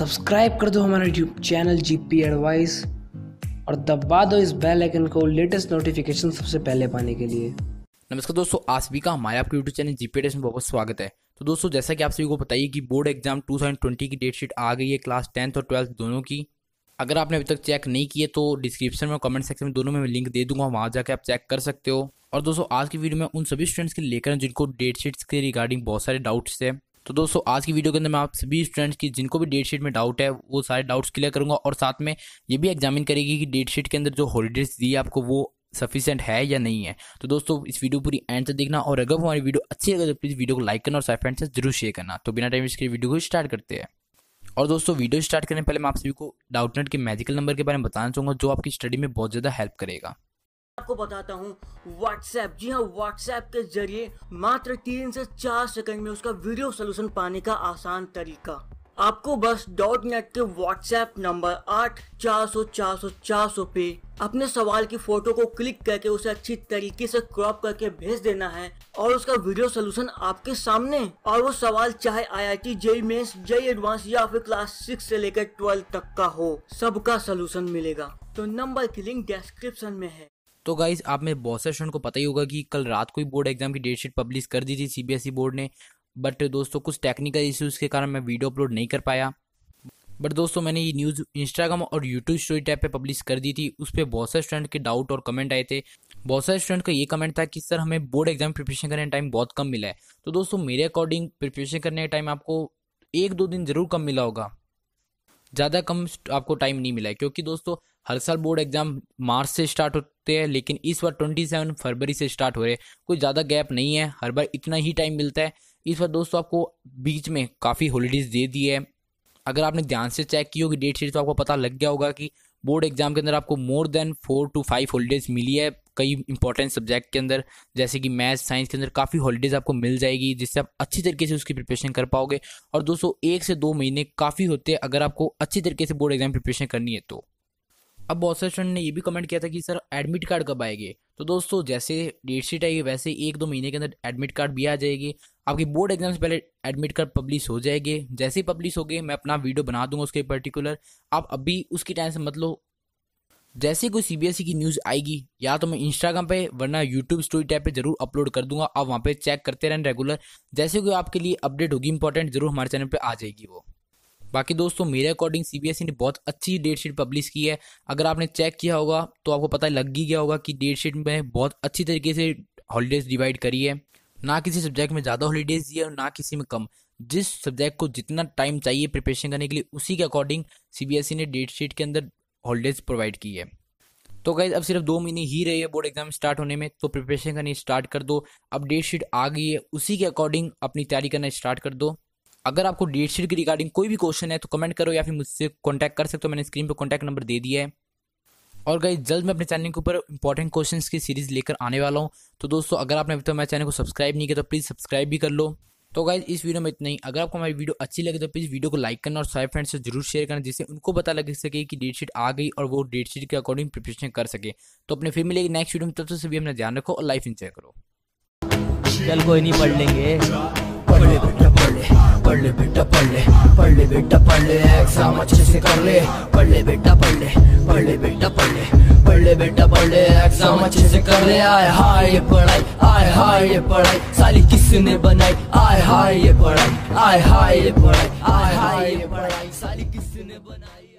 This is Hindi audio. सब्सक्राइब कर दो हमारा यूट्यूब चैनल जीपी एडवाइस और दबा दो इस बेल आइकन को लेटेस्ट नोटिफिकेशन सबसे पहले पाने के लिए। नमस्कार दोस्तों, आसवी का हमारे आपके यूट्यूब चैनल जीपी एडवाइस में बहुत स्वागत है। तो दोस्तों, जैसा कि आप सभी को बताइए कि बोर्ड एग्जाम 2020 की डेट शीट आ गई है, क्लास 10th और 12th दोनों की। अगर आपने अभी तक चेक नहीं किए तो डिस्क्रिप्शन में, कमेंट सेक्शन में दोनों में लिंक दे दूंगा, वहाँ जाकर आप चेक कर सकते हो। और दोस्तों, आज की वीडियो में उन सभी स्टूडेंट्स के लेकर जिनको डेट शीट्स के रिगार्डिंग बहुत सारे डाउट्स है। तो दोस्तों, आज की वीडियो के अंदर मैं आप सभी स्टूडेंट्स की जिनको भी डेट शीट में डाउट है वो सारे डाउट्स क्लियर करूंगा और साथ में ये भी एग्जामिन करेगी कि डेट शीट के अंदर जो हॉलीडेज दी आपको वो सफिशिएंट है या नहीं है। तो दोस्तों, इस वीडियो पूरी एंड तक देखना और अगर हमारी वीडियो अच्छी लगे तो प्लीज़ वीडियो को लाइक करना और सारे फ्रेंड्स से जरूर शेयर करना। तो बिना टाइम इसके वीडियो को स्टार्ट करते हैं। और दोस्तों, वीडियो स्टार्ट करने पहले मैं आप सभी को डाउटनेट के मैजिकल नंबर के बारे में बताना चाहूँगा जो आपकी स्टडी में बहुत ज़्यादा हेल्प करेगा। आपको बताता हूँ WhatsApp, जी हाँ WhatsApp के जरिए मात्र 3 से 4 सेकंड में उसका वीडियो सोल्यूशन पाने का आसान तरीका। आपको बस .net के WhatsApp नंबर 8400 400 400 पे अपने सवाल की फोटो को क्लिक करके उसे अच्छी तरीके से क्रॉप करके भेज देना है और उसका वीडियो सोल्यूशन आपके सामने। और वो सवाल चाहे IIT JEE mains, JEE advance या फिर क्लास 6 से लेकर 12 तक का हो, सबका सोल्यूशन मिलेगा। तो नंबर की लिंक डिस्क्रिप्शन में है। तो गाइज, आप में बहुत से स्टूडेंट को पता ही होगा कि कल रात को ही बोर्ड एग्जाम की डेट शीट पब्लिश कर दी थी सीबीएसई बोर्ड ने, बट दोस्तों कुछ टेक्निकल इश्यूज के कारण मैं वीडियो अपलोड नहीं कर पाया। बट दोस्तों, मैंने ये न्यूज़ इंस्टाग्राम और यूट्यूब स्टोरी टैब पे पब्लिश कर दी थी। उस पर बहुत सारे स्टूडेंट के डाउट और कमेंट आए थे। बहुत सारे स्टूडेंट का ये कमेंट था कि सर हमें बोर्ड एग्जाम प्रिपरेशन करने का टाइम बहुत कम मिला है। तो दोस्तों, मेरे अकॉर्डिंग प्रिपरेशन करने का टाइम आपको 1-2 दिन जरूर कम मिला होगा, ज़्यादा कम आपको टाइम नहीं मिला है, क्योंकि दोस्तों हर साल बोर्ड एग्जाम मार्च से स्टार्ट होते हैं लेकिन इस बार 27 फरवरी से स्टार्ट हो रहे हैं। कोई ज़्यादा गैप नहीं है, हर बार इतना ही टाइम मिलता है। इस बार दोस्तों आपको बीच में काफ़ी हॉलीडेज दे दी है। अगर आपने ध्यान से चेक की होगी डेट शीट तो आपको पता लग गया होगा कि बोर्ड एग्जाम के अंदर आपको मोर देन 4 to 5 हॉलीडेज मिली है। कई इंपॉर्टेंट सब्जेक्ट के अंदर जैसे कि मैथ्स, साइंस के अंदर काफ़ी हॉलीडेज आपको मिल जाएगी, जिससे आप अच्छी तरीके से उसकी प्रिपरेशन कर पाओगे। और दोस्तों, 1 से 2 महीने काफ़ी होते हैं अगर आपको अच्छी तरीके से बोर्ड एग्जाम प्रिपरेशन करनी है तो। अब बहुत सारे स्टूडेंट ने ये भी कमेंट किया था कि सर एडमिट कार्ड कब आएंगे। तो दोस्तों, जैसे डेट शीट आएगी वैसे 1-2 महीने के अंदर एडमिट कार्ड भी आ जाएगी। आपकी बोर्ड एग्जाम से पहले एडमिट कार्ड पब्लिश हो जाएंगे। जैसे ही पब्लिश हो गए मैं अपना वीडियो बना दूंगा उसके पर्टिकुलर, आप अभी उसकी टाइम से मत लो। जैसे कोई सीबीएसई की न्यूज़ आएगी या तो मैं इंस्टाग्राम पे वरना यूट्यूब स्टोरी टैब पे जरूर अपलोड कर दूंगा, आप वहाँ पे चेक करते रहें रेगुलर। जैसे कोई आपके लिए अपडेट होगी इंपॉर्टेंट जरूर हमारे चैनल पे आ जाएगी वो। बाकी दोस्तों, मेरे अकॉर्डिंग सीबीएसई ने बहुत अच्छी डेट शीट पब्लिश की है। अगर आपने चेक किया होगा तो आपको पता लग ही गया होगा कि डेट शीट में बहुत अच्छी तरीके से हॉलीडेज डिवाइड करी है। ना किसी सब्जेक्ट में ज़्यादा हॉलीडेज दी है और ना किसी में कम। जिस सब्जेक्ट को जितना टाइम चाहिए प्रिपरेशन करने के लिए उसी के अकॉर्डिंग सीबीएसई ने डेट शीट के अंदर हॉलीडेज प्रोवाइड की है। तो गाइज, अब सिर्फ 2 महीने ही रहे हैं बोर्ड एग्जाम स्टार्ट होने में, तो प्रिपरेशन करनी स्टार्ट कर दो। अब डेट शीट आ गई है, उसी के अकॉर्डिंग अपनी तैयारी करना स्टार्ट कर दो। अगर आपको डेट शीट के रिगार्डिंग कोई भी क्वेश्चन है तो कमेंट करो या फिर मुझसे कॉन्टैक्ट कर सकते हो। मैंने स्क्रीन पर कॉन्टैक्ट नंबर दे दिया है। और गाइज, जल्द मैं अपने चैनल के ऊपर इंपॉर्टेंट क्वेश्चंस की सीरीज लेकर आने वाला हूँ। तो दोस्तों, अगर आपने अभी तक मेरे चैनल को सब्सक्राइब नहीं किया तो प्लीज़ सब्सक्राइब भी कर लो। तो गाइज, इस वीडियो में इतना ही। अगर आपको हमारी वीडियो अच्छी लगे तो प्लीज़ वीडियो को लाइक करना और सारे फ्रेंड्स से जरूर शेयर करना, जिससे उनको पता लग सके कि डेट शीट आ गई और वो डेट शीट के अकॉर्डिंग प्रिपरेशन कर सके। तो अपने फिर मिलेगी नेक्स्ट वीडियो में, तब तक सभी अपना ध्यान रखो और लाइफ एंजॉय करो। चल कोई नहीं, पढ़ लेंगे, पढ़ ले बेटा, पढ़ ले बेटा, पढ़ ले बेटा, पढ़ ले एग्जाम अच्छे से कर ले, पढ़ ले बेटा, पढ़ ले बेटा, पढ़ ले बेटा, पढ़ ले एग्जाम अच्छे से कर ले। आय हाय ये पढ़ाई साली किसने बनाई, आय हाय ये पढ़ाई, आय हाय ये पढ़ाई, आय हाय ये पढ़ाई साली किसने बनाई।